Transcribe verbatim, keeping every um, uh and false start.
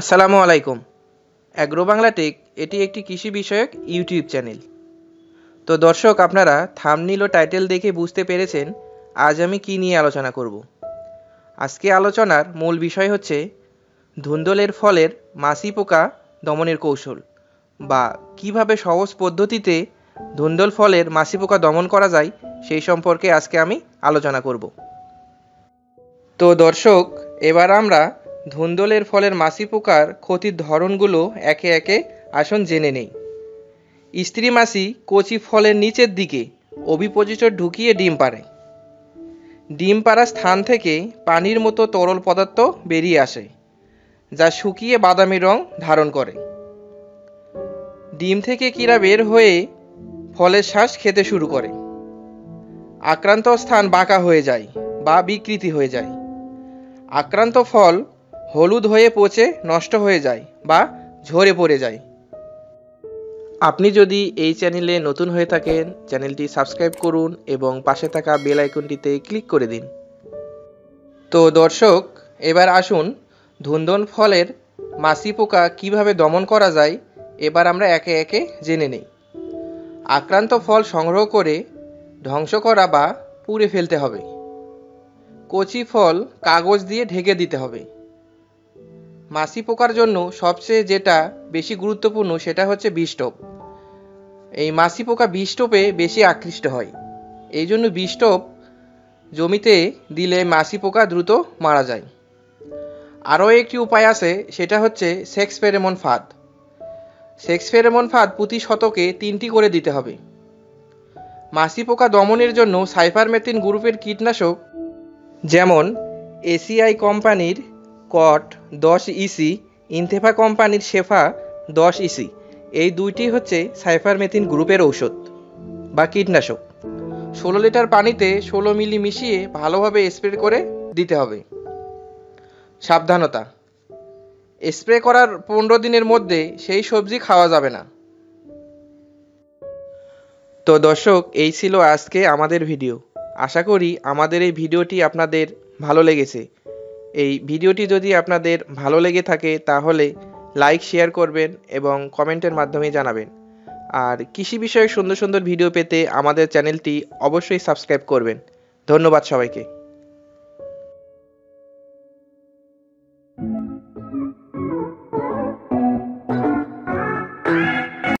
আসসালামু আলাইকুম। Agro Bangla take এটি একটি কৃষি বিষয়ক ইউটিউব চ্যানেল। তো দর্শক, আপনারা থাম্বনেল ও টাইটেল দেখে বুঝতে পেরেছেন আজ আমি কি নিয়ে আলোচনা করব। আজকে আলোচনার মূল বিষয় হচ্ছে ধুন্দলের ফলের মাছি পোকা দমনের কৌশল, বা কিভাবে সহজ পদ্ধতিতে ধুন্দল ফলের মাছি পোকা দমন করা যায় সেই সম্পর্কে আজকে আমি আলোচনা করব। তো দর্শক, এবার আমরা ধুন্দলের ফলের মাছি পোকার ক্ষতির ধরনগুলো একে একে আসুন জেনে নেই। স্ত্রী মাছি কচি ফলের নিচের দিকে অভিপজিচর ঢুকিয়ে ডিম পাড়ে। ডিম পাড়ার স্থান থেকে পানির মতো তরল পদার্থ বেরিয়ে আসে, যা শুকিয়ে বাদামি রং ধারণ করে। ডিম থেকে কীরা বের হয়ে ফলের শ্বাস খেতে শুরু করে। আক্রান্ত স্থান বাঁকা হয়ে যায় বা বিকৃতি হয়ে যায়। আক্রান্ত ফল হলুদ হয়ে পচে নষ্ট হয়ে যায় বা ঝরে পড়ে যায়। আপনি যদি এই চ্যানেলে নতুন হয়ে থাকেন, চ্যানেলটি সাবস্ক্রাইব করুন এবং পাশে থাকা বেল আইকনটিতে ক্লিক করে দিন। তো দর্শক, এবার আসুন ধুন্দল ফলের মাছি পোকা কীভাবে দমন করা যায় এবার আমরা একে একে জেনে নেই। আক্রান্ত ফল সংগ্রহ করে ধ্বংস করা বা পুড়ে ফেলতে হবে। কচি ফল কাগজ দিয়ে ঢেকে দিতে হবে। মাছি পোকার জন্য সবচেয়ে যেটা বেশি গুরুত্বপূর্ণ সেটা হচ্ছে বিষটোপ। এই মাছি পোকা বিষটোপে বেশি আকৃষ্ট হয়, এই জন্য বিষটোপ জমিতে দিলে মাছি পোকা দ্রুত মারা যায়। আরও একটি উপায় আছে, সেটা হচ্ছে সেক্স ফেরেমন ফাঁদ। সেক্স ফেরেমন ফাঁদ প্রতি শতকে তিনটি করে দিতে হবে। মাছি পোকা দমনের জন্য সাইফারমেথিন গ্রুপের কীটনাশক যেমন এসিআই কোম্পানির কট দশ ইসি, ইনথেফা কোম্পানির শেফা দশ ইসি, এই দুইটি হচ্ছে সাইফারমেথিন গ্রুপের ঔষধ বা কীটনাশক। ষোলো লিটার পানিতে ষোলো মিলি মিশিয়ে ভালোভাবে স্প্রে করে দিতে হবে। সাবধানতা: স্প্রে করার পনেরো দিনের মধ্যে সেই সবজি খাওয়া যাবে না। তো দর্শক, এই ছিল আজকে আমাদের ভিডিও। আশা করি আমাদের এই ভিডিওটি আপনাদের ভালো লেগেছে। এই ভিডিওটি যদি আপনাদের ভালো লেগে থাকে তাহলে লাইক, শেয়ার করবেন এবং কমেন্টের মাধ্যমে জানাবেন। আর কৃষি বিষয়ক সুন্দর সুন্দর ভিডিও পেতে আমাদের চ্যানেলটি অবশ্যই সাবস্ক্রাইব করবেন। ধন্যবাদ সবাইকে।